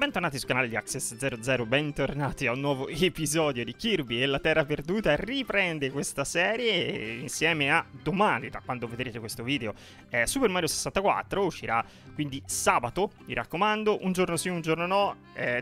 Bentornati sul canale di Axios00, bentornati a un nuovo episodio di Kirby e la Terra Perduta. Riprende questa serie insieme a domani, da quando vedrete questo video, Super Mario 64, uscirà quindi sabato, mi raccomando, un giorno sì, un giorno no,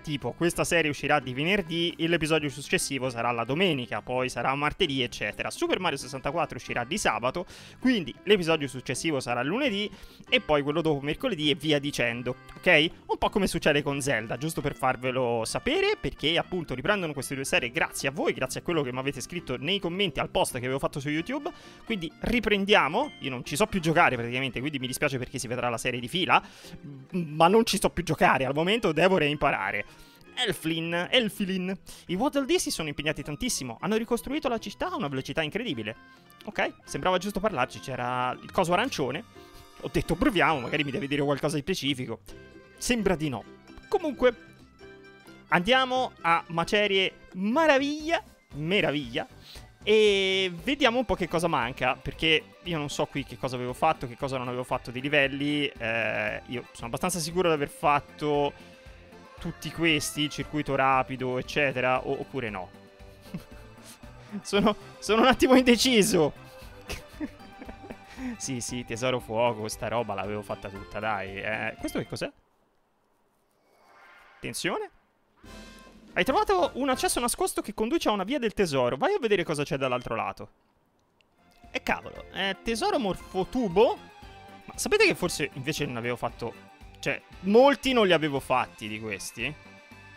tipo questa serie uscirà di venerdì, l'episodio successivo sarà la domenica, poi sarà martedì, eccetera. Super Mario 64 uscirà di sabato, quindi l'episodio successivo sarà lunedì e poi quello dopo mercoledì e via dicendo, ok? Un po' come succede con Zelda. Giusto per farvelo sapere, perché appunto riprendono queste due serie grazie a voi, grazie a quello che mi avete scritto nei commenti al post che avevo fatto su YouTube. Quindi riprendiamo, io non ci so più giocare praticamente, quindi mi dispiace per chi si vedrà la serie di fila, ma non ci so più giocare al momento, devo reimparare. Elfilin. I Waddle Dee si sono impegnati tantissimo, hanno ricostruito la città a una velocità incredibile. Ok, sembrava giusto parlarci, c'era il coso arancione, ho detto proviamo, magari mi deve dire qualcosa di specifico. Sembra di no. Comunque, andiamo a macerie Meraviglia, e vediamo un po' che cosa manca, perché io non so qui che cosa avevo fatto, che cosa non avevo fatto di livelli. Io sono abbastanza sicuro di aver fatto tutti questi, circuito rapido, eccetera, oppure no. sono un attimo indeciso. Sì, tesoro fuoco, sta roba l'avevo fatta tutta, dai. Questo che cos'è? Attenzione. Hai trovato un accesso nascosto che conduce a una via del tesoro. Vai a vedere cosa c'è dall'altro lato. E cavolo, tesoro morfotubo. Ma sapete che forse invece non avevo fatto... Cioè, molti non li avevo fatti di questi.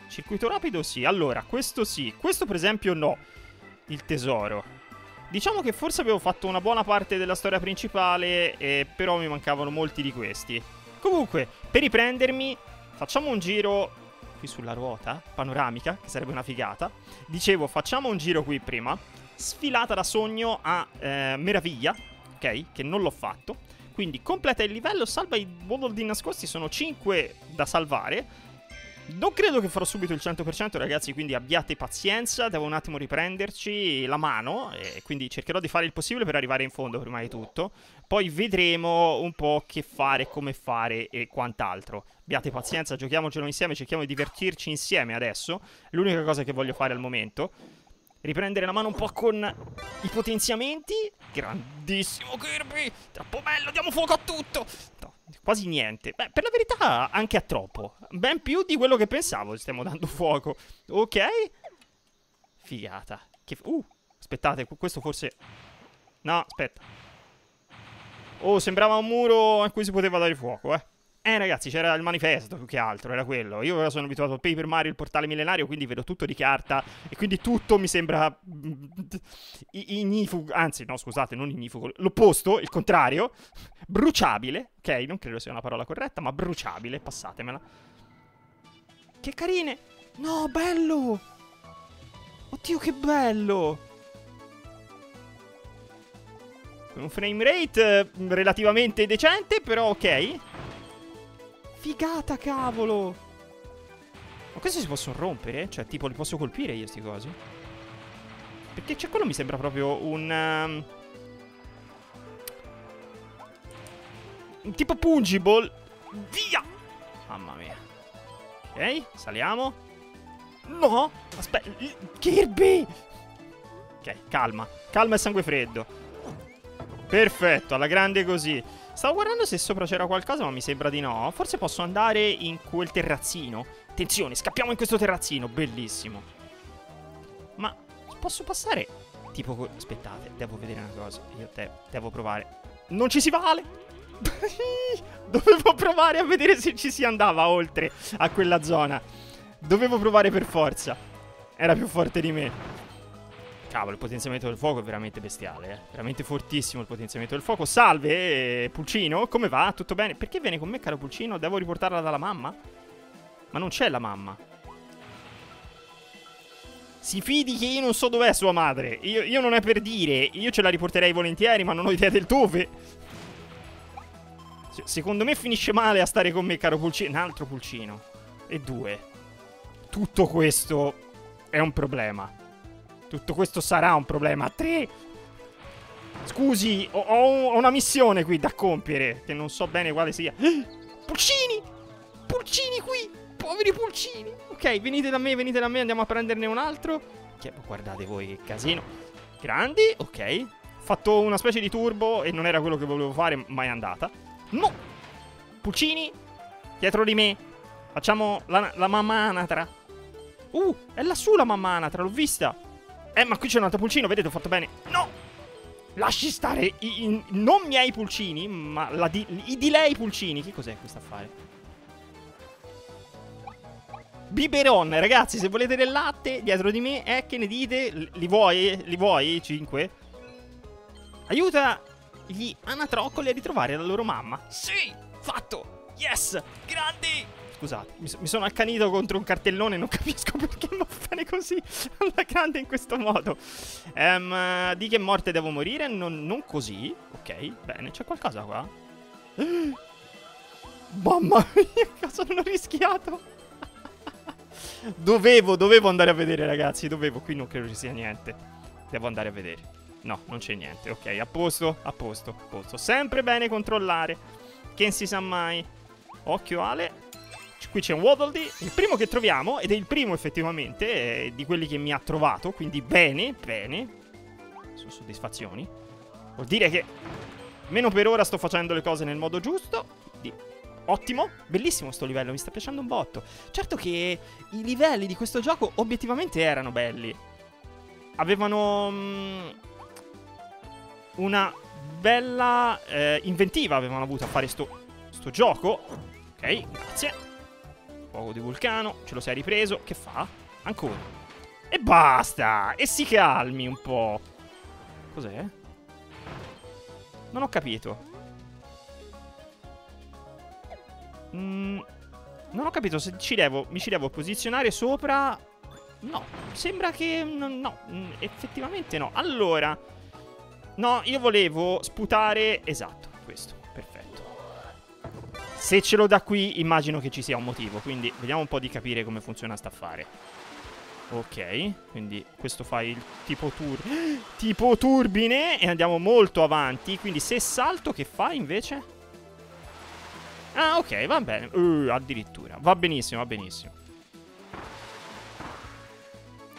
Circuito rapido sì. Allora, questo sì. Questo per esempio no. Il tesoro. Diciamo che forse avevo fatto una buona parte della storia principale, però mi mancavano molti di questi. Comunque, per riprendermi, facciamo un giro... qui sulla ruota panoramica, che sarebbe una figata. Dicevo, facciamo un giro qui prima. Sfilata da sogno a Meraviglia, ok? Che non l'ho fatto. Quindi completa il livello, salva i Waddle Dee nascosti, sono 5 da salvare. Non credo che farò subito il 100%, ragazzi, quindi abbiate pazienza. Devo un attimo riprenderci la mano e quindi cercherò di fare il possibile per arrivare in fondo prima di tutto. Poi vedremo un po' che fare, come fare e quant'altro. Abbiate pazienza, giochiamocelo insieme, cerchiamo di divertirci insieme adesso. L'unica cosa che voglio fare al momento. Riprendere la mano un po' con i potenziamenti. Grandissimo Kirby! Troppo bello, diamo fuoco a tutto! No, quasi niente. Beh, per la verità anche a troppo. Ben più di quello che pensavo, stiamo dando fuoco. Ok? Figata. Aspettate, questo forse... No, aspetta. Oh, sembrava un muro a cui si poteva dare fuoco, eh. Ragazzi, c'era il manifesto, più che altro, era quello. Io sono abituato al Paper Mario, il portale millenario, quindi vedo tutto di carta. E quindi tutto mi sembra... ignifugo, anzi, no, scusate, non ignifugo. L'opposto, il contrario. Bruciabile. Ok, non credo sia una parola corretta, ma bruciabile, passatemela. Che carine. No, bello. Oddio, che bello. Un frame rate relativamente decente, però ok. Figata, cavolo. Ma questi si possono rompere? Cioè, tipo, li posso colpire io sti cosi? Perché cioè, quello mi sembra proprio un... tipo pungible. Via! Mamma mia. Ok, saliamo. No! Aspetta, Kirby! Ok, calma. Calma e sangue freddo. Perfetto, alla grande così. Stavo guardando se sopra c'era qualcosa, ma mi sembra di no. Forse posso andare in quel terrazzino. Attenzione, scappiamo in questo terrazzino, bellissimo. Ma posso passare? Tipo, aspettate, devo vedere una cosa. Io devo provare. Non ci si vale. Dovevo provare a vedere se ci si andava oltre a quella zona. Dovevo provare per forza. Era più forte di me. Cavolo, il potenziamento del fuoco è veramente bestiale, eh? Veramente fortissimo il potenziamento del fuoco. Salve, Pulcino, come va? Tutto bene? Perché viene con me, caro Pulcino? Devo riportarla dalla mamma? Ma non c'è la mamma. Si fidi che io non so dov'è sua madre. Io non è per dire. Io ce la riporterei volentieri, ma non ho idea del dove. Secondo me finisce male a stare con me, caro Pulcino. Un altro Pulcino. E due. Tutto questo è un problema. Tutto questo sarà un problema. 3! Scusi, ho una missione qui da compiere, che non so bene quale sia. Pulcini! Pulcini qui! Poveri pulcini. Ok, venite da me, andiamo a prenderne un altro. Che, guardate voi che casino. Grandi, ok. Fatto una specie di turbo e non era quello che volevo fare, ma è andata. No! Pulcini, dietro di me. Facciamo la mamma anatra. È lassù la mamma anatra, l'ho vista. Ma qui c'è un altro pulcino, vedete, ho fatto bene. No! Lasci stare non i miei pulcini, ma i di lei pulcini. Che cos'è questo affare? Biberon, ragazzi, se volete del latte dietro di me, che ne dite? Li vuoi? Li vuoi? 5? Aiuta gli anatroccoli a ritrovare la loro mamma. Sì, fatto! Yes! Grandi! Scusate, mi sono accanito contro un cartellone, non capisco perché mi fare così alla grande in questo modo. Di che morte devo morire? Non così. Ok, bene, c'è qualcosa qua? Mamma mia, cosa non ho rischiato! Dovevo andare a vedere, ragazzi. Qui non credo ci sia niente. Devo andare a vedere. No, non c'è niente. Ok, a posto, a posto, a posto. Sempre bene controllare, che non si sa mai. Occhio Ale. Qui c'è un Waddle Dee. Il primo che troviamo, ed è il primo effettivamente di quelli che mi ha trovato. Quindi bene, bene. Sono soddisfazioni. Vuol dire che almeno per ora sto facendo le cose nel modo giusto. Quindi ottimo, bellissimo sto livello, mi sta piacendo un botto. Certo che i livelli di questo gioco obiettivamente erano belli. Avevano una bella inventiva avevano avuto a fare sto gioco. Ok, grazie. Fuoco di vulcano, ce lo sei ripreso. Che fa? Ancora. E basta, e si calmi un po'. Cos'è? Non ho capito. Non ho capito se mi ci devo posizionare sopra. No, sembra che no, effettivamente no. Allora, no, io volevo sputare. Esatto, questo, perfetto. Se ce l'ho da qui immagino che ci sia un motivo. Quindi vediamo un po' di capire come funziona sta affare. Ok, quindi questo fa il tipo turbine. E andiamo molto avanti. Quindi se salto che fa invece? Ah, ok, va bene. Addirittura. Va benissimo, va benissimo.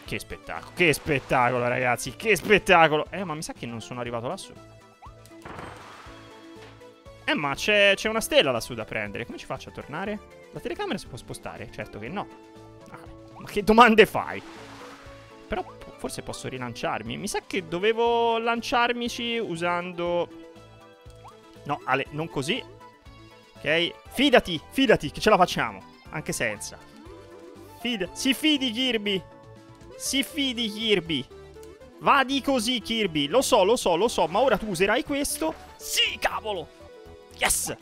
Che spettacolo, ragazzi. Che spettacolo. Ma mi sa che non sono arrivato lassù. Ma c'è una stella lassù da prendere. Come ci faccio a tornare? La telecamera si può spostare? Certo che no. Ma che domande fai? Però forse posso rilanciarmi. Mi sa che dovevo lanciarmici usando... No, Ale, non così. Ok, fidati, fidati che ce la facciamo, anche senza. Si fidi Kirby, si fidi Kirby. Vadi così Kirby, lo so, lo so, lo so, ma ora tu userai questo. Sì, cavolo. Yes,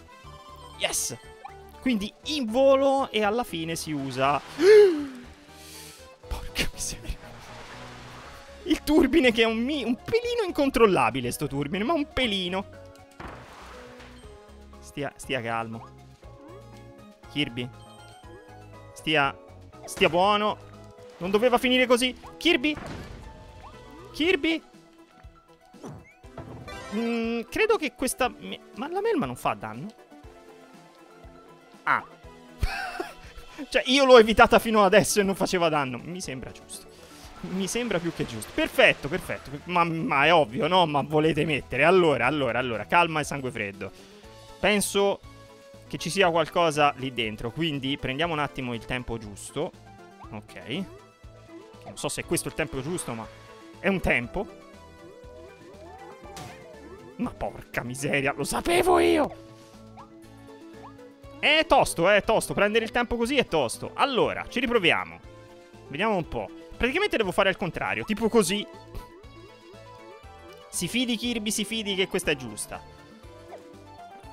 yes. Quindi in volo e alla fine si usa. Porca miseria. Il turbine che è un pelino incontrollabile sto turbine, ma un pelino. Stia calmo Kirby. Stia buono. Non doveva finire così Kirby. Kirby. Credo che questa... Ma la melma non fa danno? Ah. Cioè io l'ho evitata fino adesso e non faceva danno. Mi sembra giusto. Mi sembra più che giusto. Perfetto, perfetto. Ma è ovvio, no? Ma volete mettere. Allora calma e sangue freddo. Penso che ci sia qualcosa lì dentro, quindi prendiamo un attimo il tempo giusto. Ok. Non so se è questo il tempo giusto, ma è un tempo. Ma porca miseria, lo sapevo io! È tosto, è tosto. Prendere il tempo così è tosto. Allora, ci riproviamo. Vediamo un po'. Praticamente devo fare al contrario, tipo così. Si fidi Kirby, si fidi che questa è giusta.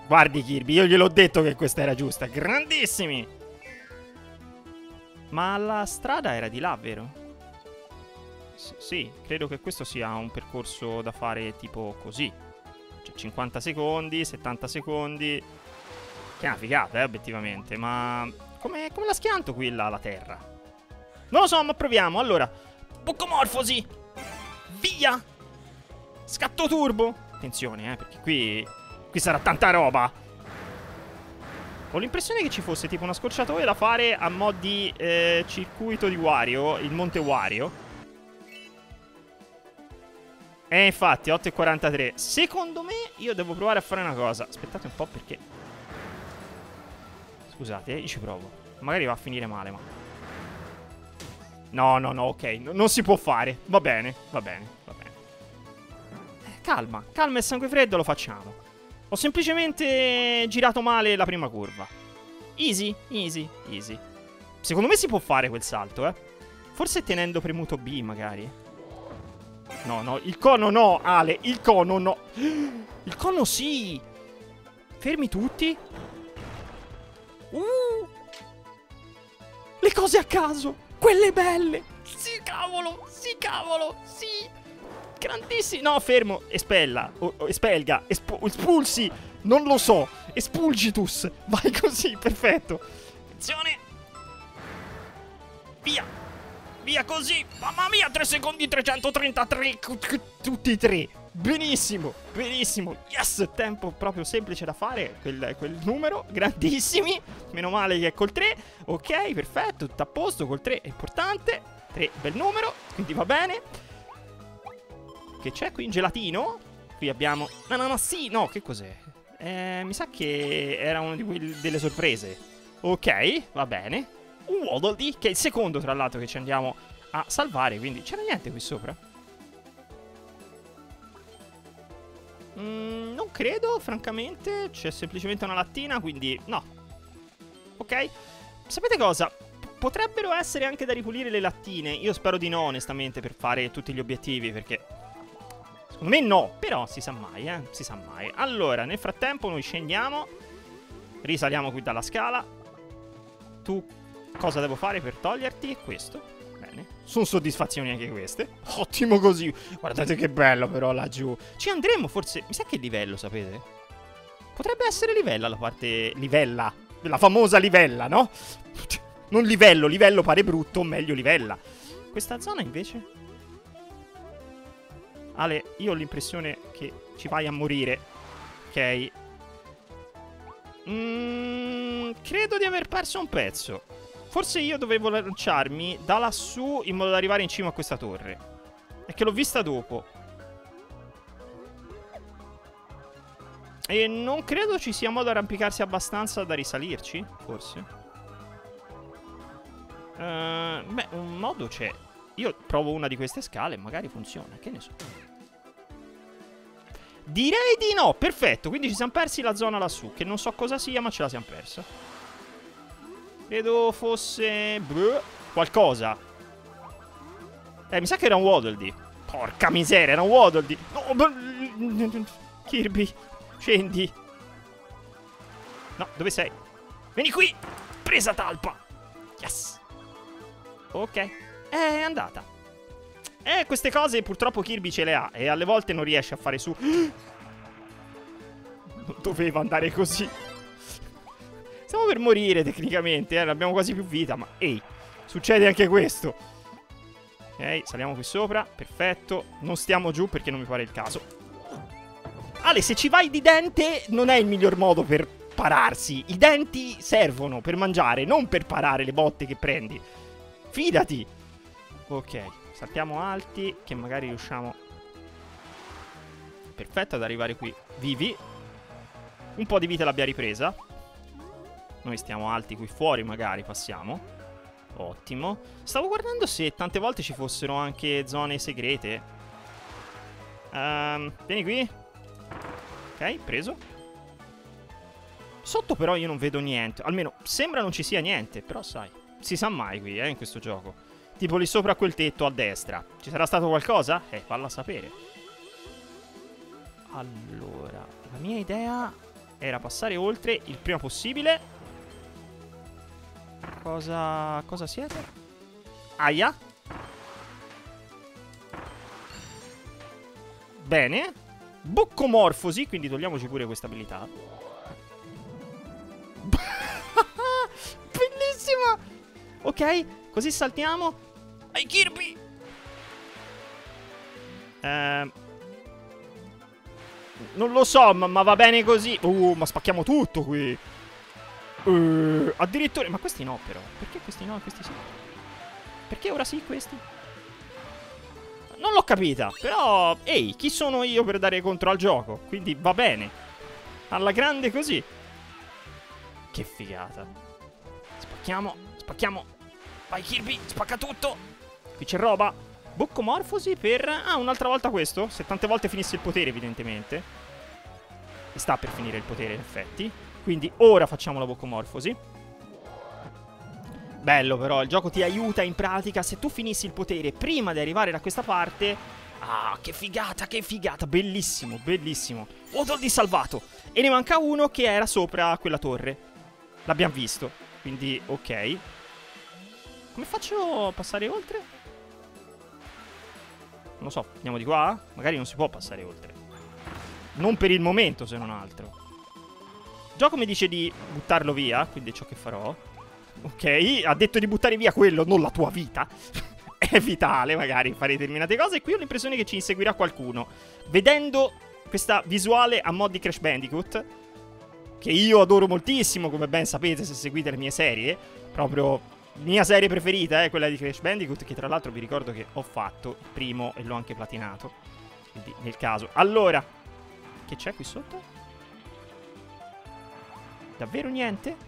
Guardi Kirby, io gliel'ho detto che questa era giusta. Grandissimi! Ma la strada era di là, vero? Sì, credo che questo sia un percorso da fare tipo così. Cioè 50 secondi, 70 secondi. Che è una figata, obiettivamente. Ma come la schianto qui la terra? Non lo so, ma proviamo. Allora, Poccomorfosi! Via! Scatto turbo! Attenzione, perché qui... Qui sarà tanta roba. Ho l'impressione che ci fosse tipo una scorciatoia da fare a mo' di circuito di Wario, il Monte Wario. E infatti, 8:43. Secondo me io devo provare a fare una cosa. Aspettate un po' perché... Scusate, io ci provo. Magari va a finire male, ma... No, no, no, ok. No, non si può fare. Va bene, va bene, va bene. Calma, calma e sangue freddo, lo facciamo. Ho semplicemente girato male la prima curva. Easy, easy, easy. Secondo me si può fare quel salto, eh. Forse tenendo premuto B, magari. No, no, il cono no, Ale, il cono no. Il cono sì. Fermi tutti. Le cose a caso, quelle belle. Sì, cavolo, sì, cavolo, sì. Grandissimo. No, fermo, espella, espelga, espulsi. Non lo so, espulgitus. Vai così, perfetto. Attenzione. Via. Via così, mamma mia, 3 secondi 333, tutti e tre. Benissimo, benissimo. Yes, tempo proprio semplice da fare, quel numero, grandissimi. Meno male che è col 3. Ok, perfetto, tutto a posto, col 3 è importante. 3, bel numero, quindi va bene. Che c'è qui? In gelatino? Qui abbiamo... No, no, no, sì, no, che cos'è? Mi sa che era una delle sorprese. Ok, va bene. Un Waddle Dee, che è il secondo tra l'altro che ci andiamo a salvare, quindi c'era niente qui sopra? Non credo, francamente, c'è semplicemente una lattina, quindi no. Ok, sapete cosa? Potrebbero essere anche da ripulire le lattine, io spero di no onestamente per fare tutti gli obiettivi, perché secondo me no, però si sa mai, si sa mai. Allora, nel frattempo noi scendiamo, risaliamo qui dalla scala, tu... Cosa devo fare per toglierti? Questo. Bene. Sono soddisfazioni anche queste. Ottimo così. Guardate che bello però laggiù. Ci andremo forse... Mi sa che livello, sapete? Potrebbe essere livella la parte... Livella. La famosa livella, no? Non livello. Livello pare brutto. Meglio livella. Questa zona invece? Ale, io ho l'impressione che ci vai a morire. Ok. Credo di aver perso un pezzo. Forse io dovevo lanciarmi da lassù in modo da arrivare in cima a questa torre. È che l'ho vista dopo. E non credo ci sia modo di arrampicarsi abbastanza da risalirci, forse. Beh, un modo c'è. Io provo una di queste scale e magari funziona, che ne so. Direi di no, perfetto. Quindi ci siamo persi la zona lassù, che non so cosa sia, ma ce la siamo persa. Credo fosse... Bleh, qualcosa. Mi sa che era un Waddle Dee. Porca miseria, era un Waddle Dee. No, Kirby, scendi. No, dove sei? Vieni qui. Presa talpa. Yes. Ok. È andata. Queste cose purtroppo Kirby ce le ha. E alle volte non riesce a fare su. Non doveva andare così. Stiamo per morire tecnicamente, non abbiamo quasi più vita, ma ehi, succede anche questo. Ok, saliamo qui sopra, perfetto. Non stiamo giù perché non mi pare il caso. Ale, se ci vai di dente non è il miglior modo per pararsi. I denti servono per mangiare, non per parare le botte che prendi. Fidati. Ok, saltiamo alti, che magari riusciamo... Perfetto, ad arrivare qui vivi. Un po' di vita l'abbia ripresa. Noi stiamo alti qui fuori, magari passiamo. Ottimo. Stavo guardando se tante volte ci fossero anche zone segrete. Vieni qui. Ok, preso. Sotto però io non vedo niente. Almeno sembra non ci sia niente. Però sai, si sa mai qui, in questo gioco. Tipo lì sopra quel tetto a destra. Ci sarà stato qualcosa? Falla sapere. Allora, la mia idea era passare oltre il prima possibile. Cosa siete? Aia. Bene. Boccomorfosi, quindi togliamoci pure questa abilità. Bellissima. Ok, così saltiamo. Ai Kirby. Non lo so, ma va bene così. Ma spacchiamo tutto qui. Addirittura. Ma questi no, però. Perché questi no e questi sì? Perché ora sì, questi? Non l'ho capita. Però, ehi, chi sono io per dare contro al gioco? Quindi va bene. Alla grande così. Che figata. Spacchiamo, spacchiamo. Vai Kirby, spacca tutto. Qui c'è roba. Boccomorfosi per... Ah, un'altra volta questo. Se tante volte finisse il potere, evidentemente. E sta per finire il potere, in effetti. Quindi ora facciamo la boccomorfosi. Bello però, il gioco ti aiuta in pratica. Se tu finissi il potere prima di arrivare da questa parte... Ah, che figata, che figata. Bellissimo, bellissimo. Waddle Dee salvato. E ne manca uno che era sopra quella torre. L'abbiamo visto. Quindi, ok. Come faccio a passare oltre? Non lo so, andiamo di qua? Magari non si può passare oltre. Non per il momento, se non altro. Il gioco mi dice di buttarlo via, quindi è ciò che farò. Ok, ha detto di buttare via quello, non la tua vita. È vitale magari fare determinate cose. E qui ho l'impressione che ci inseguirà qualcuno. Vedendo questa visuale a mod di Crash Bandicoot, che io adoro moltissimo, come ben sapete se seguite le mie serie. Proprio mia serie preferita è quella di Crash Bandicoot, che tra l'altro vi ricordo che ho fatto il primo e l'ho anche platinato. Quindi nel caso. Allora, che c'è qui sotto? Davvero niente?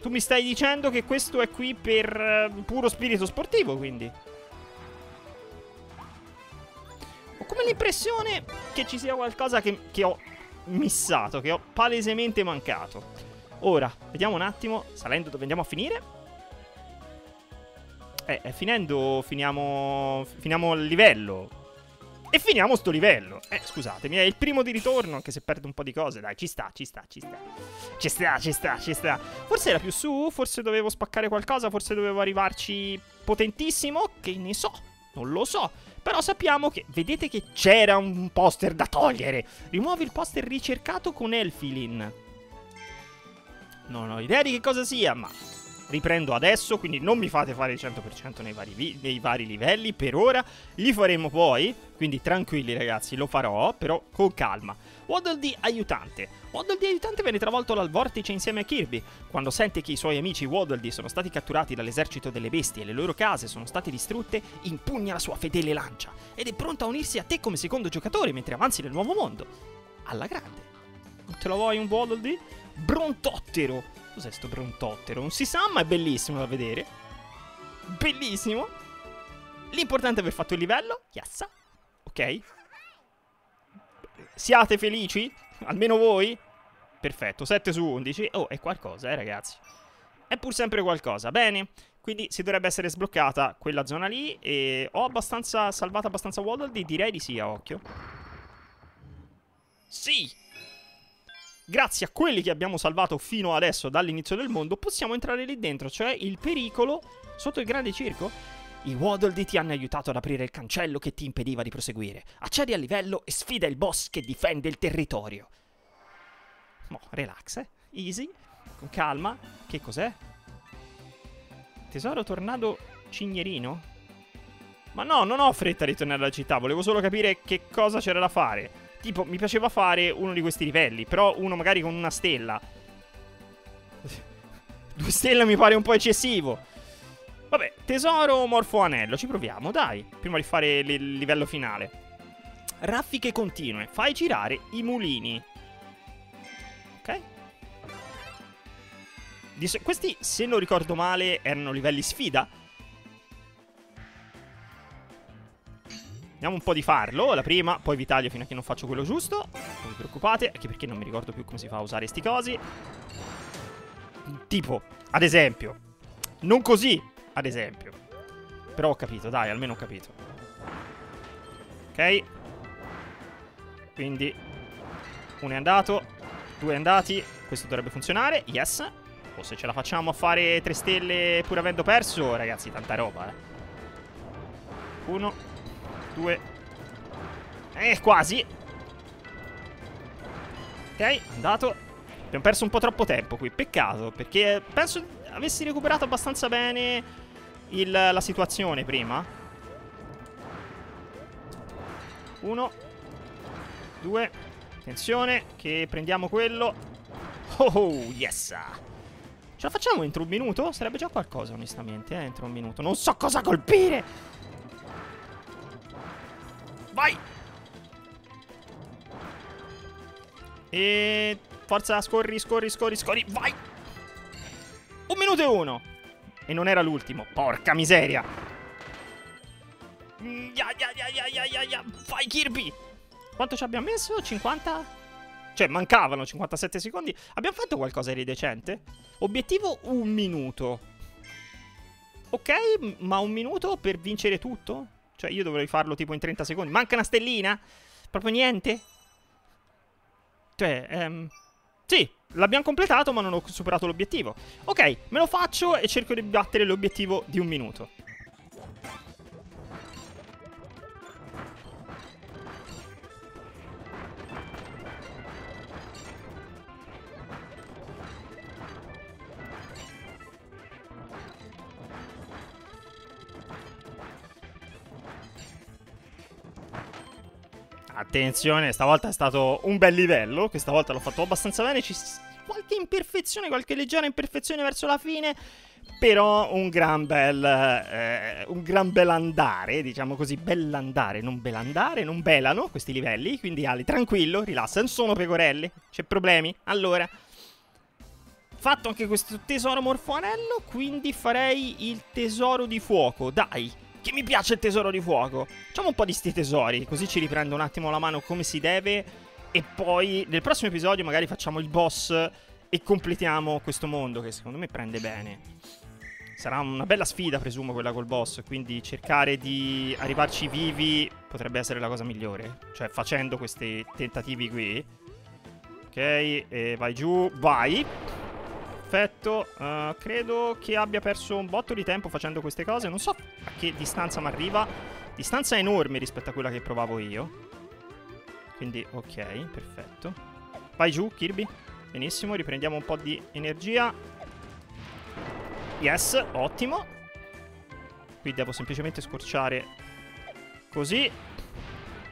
Tu mi stai dicendo che questo è qui per puro spirito sportivo, quindi. Ho come l'impressione che ci sia qualcosa che ho missato, che ho palesemente mancato. Ora, vediamo un attimo, salendo dove andiamo a finire. Finendo, finiamo il livello. E finiamo sto livello. Scusatemi, è il primo di ritorno, anche se perdo un po' di cose. Dai, ci sta, ci sta, ci sta. Ci sta, ci sta, ci sta. Forse era più su, forse dovevo spaccare qualcosa, forse dovevo arrivarci potentissimo. Che ne so, non lo so. Però sappiamo che, vedete che c'era un poster da togliere. Rimuovi il poster ricercato con Elfilin. Non ho idea di che cosa sia, ma riprendo adesso, quindi non mi fate fare il 100% nei vari livelli. Per ora li faremo poi, quindi tranquilli ragazzi, lo farò, però con calma. Waddle Dee aiutante. Waddle Dee aiutante viene travolto dal vortice insieme a Kirby. Quando sente che i suoi amici Waddle Dee sono stati catturati dall'esercito delle bestie e le loro case sono state distrutte, impugna la sua fedele lancia ed è pronta a unirsi a te come secondo giocatore mentre avanzi nel nuovo mondo. Alla grande. Non te lo vuoi un Waddle Dee? Brontottero. Cos'è sto brontottero? Non si sa, ma è bellissimo da vedere. Bellissimo. L'importante è aver fatto il livello. Yassa. Ok. Siate felici? Almeno voi? Perfetto, 7 su 11. Oh, è qualcosa, ragazzi. È pur sempre qualcosa. Bene. Quindi si dovrebbe essere sbloccata quella zona lì. E ho abbastanza salvato Waddle Dee? Direi di sì, a occhio. Sì! Grazie a quelli che abbiamo salvato fino adesso dall'inizio del mondo, possiamo entrare lì dentro, cioè il pericolo sotto il grande circo. I Waddle Dee ti hanno aiutato ad aprire il cancello che ti impediva di proseguire. Accedi al livello e sfida il boss che difende il territorio. Mo, relax, easy, con calma. Che cos'è? Tesoro tornado cignerino? Ma no, non ho fretta di tornare alla città, volevo solo capire che cosa c'era da fare. Tipo, mi piaceva fare uno di questi livelli, però uno magari con una stella. 2 stelle mi pare un po' eccessivo. Vabbè, tesoro morfo anello, ci proviamo, dai, prima di fare il livello finale. Raffiche continue, fai girare i mulini. Ok? Questi, se non ricordo male, erano livelli sfida. Vediamo un po' di farlo, la prima, poi vi taglio fino a che non faccio quello giusto. Non vi preoccupate, anche perché non mi ricordo più come si fa a usare sti cosi. Tipo, ad esempio. Non così, ad esempio. Però ho capito, dai, almeno ho capito. Ok. Quindi, 1 è andato, 2 andati. Questo dovrebbe funzionare, yes. O se ce la facciamo a fare 3 stelle pur avendo perso, ragazzi, tanta roba, 1. 2. Quasi. Ok, andato. Abbiamo perso un po' troppo tempo qui, peccato, perché penso avessi recuperato abbastanza bene la situazione prima. 1, 2. Attenzione che prendiamo quello. Oh, yes! Ce la facciamo entro un minuto? Sarebbe già qualcosa, onestamente, entro un minuto. Non so cosa colpire! Vai! E... forza, scorri, scorri, scorri, scorri, vai! 1 minuto e 1! E non era l'ultimo, porca miseria! Vai Kirby! Quanto ci abbiamo messo? 50? Cioè, mancavano 57 secondi. Abbiamo fatto qualcosa di decente? Obiettivo 1 minuto. Ok, ma 1 minuto per vincere tutto? Cioè, io dovrei farlo tipo in 30 secondi. Manca una stellina? Proprio niente? Cioè, sì, l'abbiamo completato ma non ho superato l'obiettivo. Ok, me lo faccio e cerco di battere l'obiettivo di 1 minuto. Attenzione, stavolta è stato un bel livello. Questa volta l'ho fatto abbastanza bene. C'è qualche imperfezione, qualche leggera imperfezione verso la fine. Però un gran bel andare, diciamo così, bell'andare, non belandare, non belano questi livelli. Quindi Ali, tranquillo, rilassa, non sono pecorelle. C'è problemi? Allora, fatto anche questo tesoro morfonello, quindi farei il tesoro di fuoco, dai. Che mi piace il tesoro di fuoco. Facciamo un po' di sti tesori, così ci riprendo un attimo la mano come si deve. E poi nel prossimo episodio magari facciamo il boss e completiamo questo mondo, che secondo me prende bene. Sarà una bella sfida, presumo, quella col boss. Quindi cercare di arrivarci vivi potrebbe essere la cosa migliore. Cioè, facendo questi tentativi qui. Ok, e vai giù, vai. Perfetto, credo che abbia perso un botto di tempo facendo queste cose. Non so a che distanza mi arriva. Distanza enorme rispetto a quella che provavo io. Quindi, ok, perfetto. Vai giù, Kirby. Benissimo, riprendiamo un po' di energia. Yes, ottimo. Qui devo semplicemente scorciare così.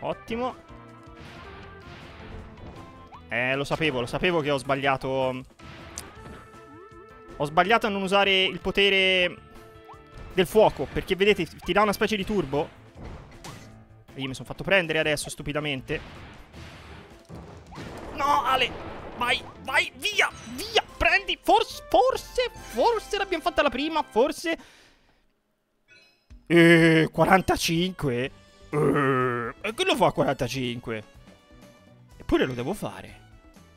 Ottimo. Lo sapevo che ho sbagliato... Ho sbagliato a non usare il potere del fuoco, perché vedete ti dà una specie di turbo. E io mi sono fatto prendere adesso stupidamente. No Ale, vai, vai, via, via, prendi, forse l'abbiamo fatta la prima, forse 45. E che lo fa a 45? Eppure lo devo fare.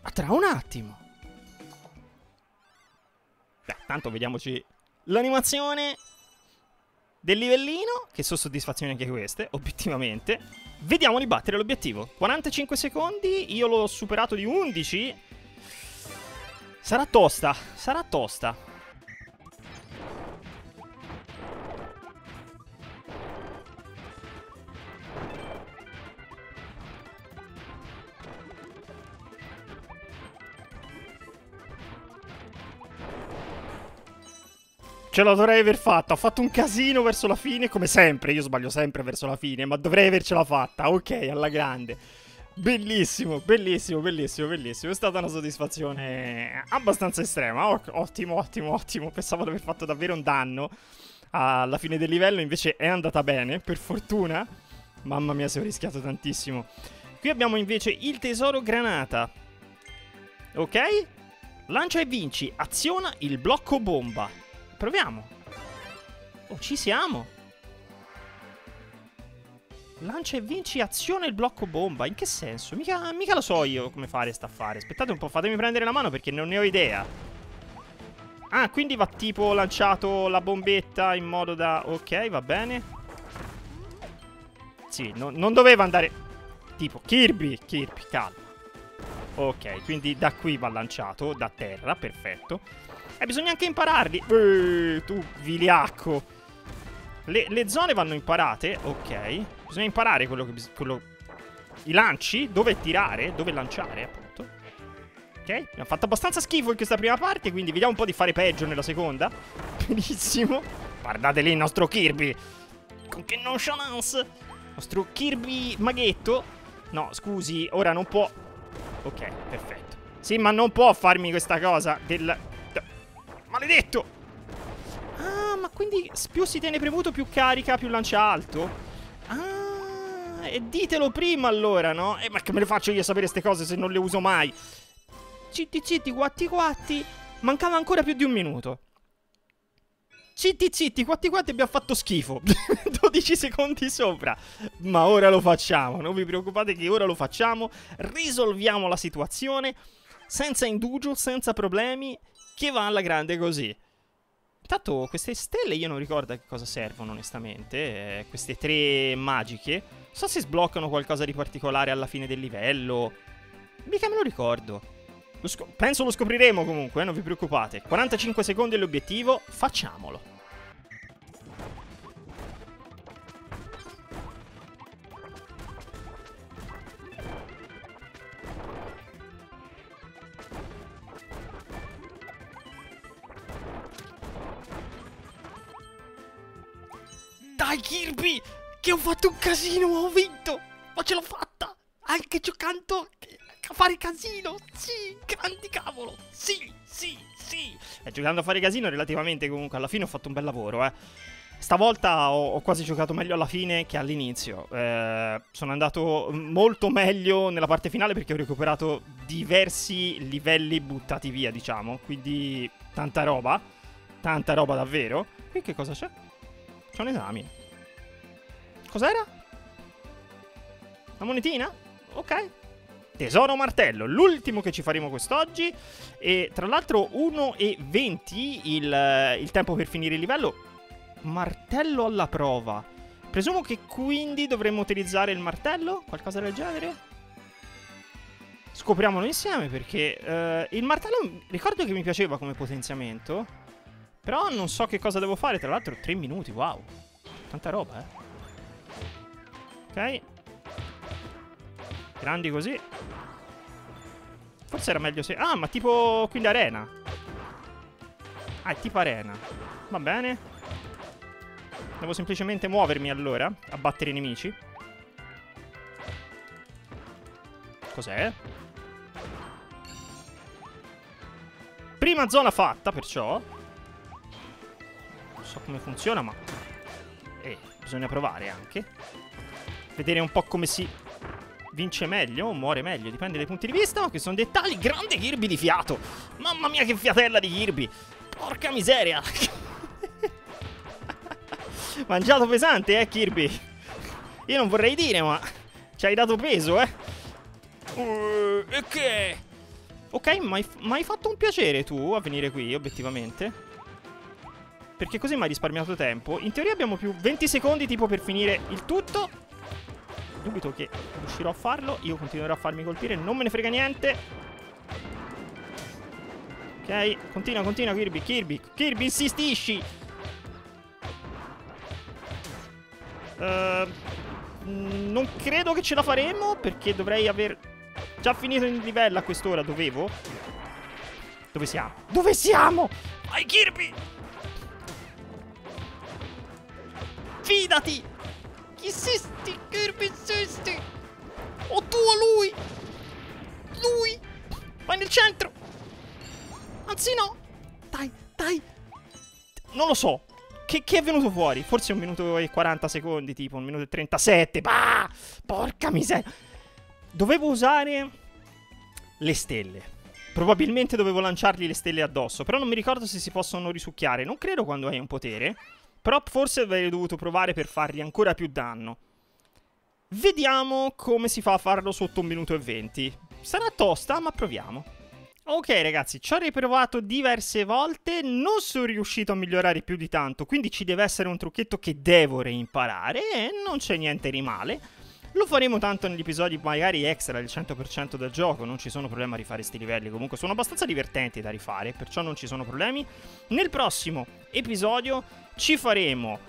A tra un attimo. Beh, tanto vediamoci l'animazione del livellino, che sono soddisfazioni anche queste, obiettivamente. Vediamo di battere l'obiettivo. 45 secondi, io l'ho superato di 11. Sarà tosta, sarà tosta. Ce la dovrei aver fatta, ho fatto un casino verso la fine, come sempre, io sbaglio sempre verso la fine, ma dovrei avercela fatta, ok, alla grande. Bellissimo, bellissimo, bellissimo, bellissimo, è stata una soddisfazione abbastanza estrema, ottimo, ottimo, ottimo, pensavo di aver fatto davvero un danno alla fine del livello, invece è andata bene, per fortuna, mamma mia se ho rischiato tantissimo. Qui abbiamo invece il tesoro granata, ok? Lancia e vinci, aziona il blocco bomba. Proviamo. Oh, ci siamo. Lancia e vinci, aziona il blocco bomba. In che senso? Mica lo so io come fare sta affare. Aspettate un po', fatemi prendere la mano perché non ne ho idea. Ah, quindi va tipo lanciato la bombetta in modo da... Ok, va bene. Sì, non doveva andare... Tipo, Kirby, calma. Ok, quindi da qui va lanciato, da terra, perfetto. E bisogna anche impararli. Tu viliacco. Le zone vanno imparate. Ok. Bisogna imparare quello... I lanci. Dove tirare. Dove lanciare, appunto. Ok. Abbiamo fatto abbastanza schifo in questa prima parte. Quindi vediamo un po' di fare peggio nella seconda. Benissimo. Guardate lì il nostro Kirby. Con che nonchalance. Il nostro Kirby maghetto. No, scusi. Ora non può. Ok, perfetto. Sì, ma non può farmi questa cosa del... Maledetto! Ah, ma quindi più si tiene premuto, più carica, più lancia alto? Ah, e ditelo prima allora, no? Ma che me le faccio io a sapere queste cose se non le uso mai? Citti citti, quatti quatti, mancava ancora più di un minuto. Citti citti, quatti quatti, abbiamo fatto schifo. 12 secondi sopra. Ma ora lo facciamo, non vi preoccupate che ora lo facciamo. Risolviamo la situazione senza indugio, senza problemi, che va alla grande così. Intanto queste stelle io non ricordo a che cosa servono onestamente, queste tre magiche. Non so se sbloccano qualcosa di particolare alla fine del livello. Mica me lo ricordo. Penso lo scopriremo comunque, non vi preoccupate. 45 secondi è l'obiettivo, facciamolo. Dai Kirby, che ho fatto un casino, ho vinto, ma ce l'ho fatta, anche giocando... a fare casino, sì, grandi cavolo, sì, sì, sì. Giocando a fare casino relativamente comunque alla fine ho fatto un bel lavoro, eh. Stavolta ho quasi giocato meglio alla fine che all'inizio, sono andato molto meglio nella parte finale perché ho recuperato diversi livelli buttati via, diciamo. Quindi tanta roba davvero. E che cosa c'è? C'è un esame. Cos'era? La monetina? Ok. Tesoro martello, l'ultimo che ci faremo quest'oggi. E tra l'altro 1:20 il tempo per finire il livello. Martello alla prova. Presumo che quindi dovremmo utilizzare il martello? Qualcosa del genere? Scopriamolo insieme perché il martello ricordo che mi piaceva come potenziamento, però non so che cosa devo fare. Tra l'altro 3 minuti, wow. Tanta roba, eh. Ok. Grandi così. Forse era meglio se... Ah, ma tipo... quindi arena. Ah, è tipo arena. Va bene. Devo semplicemente muovermi allora. Abbattere i nemici. Cos'è? Prima zona fatta, perciò. Non so come funziona, ma... bisogna provare anche. Vedere un po' come si... vince meglio o muore meglio, dipende dai punti di vista, ma che sono dettagli. Grande Kirby di fiato. Mamma mia che fiatella di Kirby. Porca miseria. Mangiato pesante, Kirby. Io non vorrei dire, ma ci hai dato peso, che... Ok, ma hai fatto un piacere tu a venire qui, obiettivamente. Perché così mi hai risparmiato tempo. In teoria abbiamo più 20 secondi tipo per finire il tutto. Dubito che riuscirò a farlo. Io continuerò a farmi colpire, non me ne frega niente. Ok, continua, continua Kirby, Kirby, Kirby, insistisci. Non credo che ce la faremo, perché dovrei aver già finito il livello a quest'ora, dovevo. Dove siamo? Dove siamo? Vai Kirby! Fidati! Insisti, Kirby, insisti. O tu o lui. Lui. Vai nel centro. Anzi no. Dai, dai. Non lo so che è venuto fuori. Forse 1 minuto e 40 secondi. Tipo 1 minuto e 37. Bah! Porca miseria. Dovevo usare le stelle. Probabilmente dovevo lanciargli le stelle addosso. Però non mi ricordo se si possono risucchiare. Non credo quando hai un potere. Però forse avrei dovuto provare per fargli ancora più danno. Vediamo come si fa a farlo sotto 1 minuto e 20. Sarà tosta, ma proviamo. Ok ragazzi, ci ho riprovato diverse volte. Non sono riuscito a migliorare più di tanto. Quindi ci deve essere un trucchetto che devo reimparare. E non c'è niente di male. Lo faremo tanto negli episodi magari extra del 100% del gioco, non ci sono problemi a rifare sti livelli, comunque sono abbastanza divertenti da rifare, perciò non ci sono problemi. Nel prossimo episodio ci faremo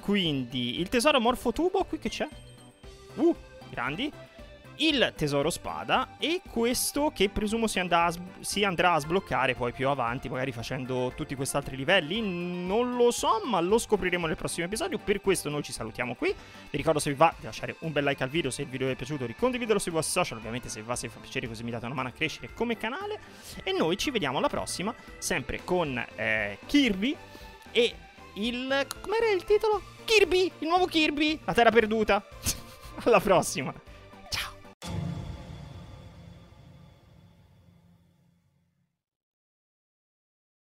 quindi il tesoro morfotubo, qui che c'è? Grandi! il tesoro spada e questo che presumo si andrà a sbloccare poi più avanti, magari facendo tutti questi altri livelli, non lo so, ma lo scopriremo nel prossimo episodio. Per questo noi ci salutiamo qui, vi ricordo se vi va di lasciare un bel like al video, se il video vi è piaciuto di condividerlo sui vostri social, ovviamente se vi va, se vi fa piacere, così mi date una mano a crescere come canale, e noi ci vediamo alla prossima, sempre con Kirby e il... com'era il titolo? Kirby, il nuovo Kirby, la terra perduta. Alla prossima!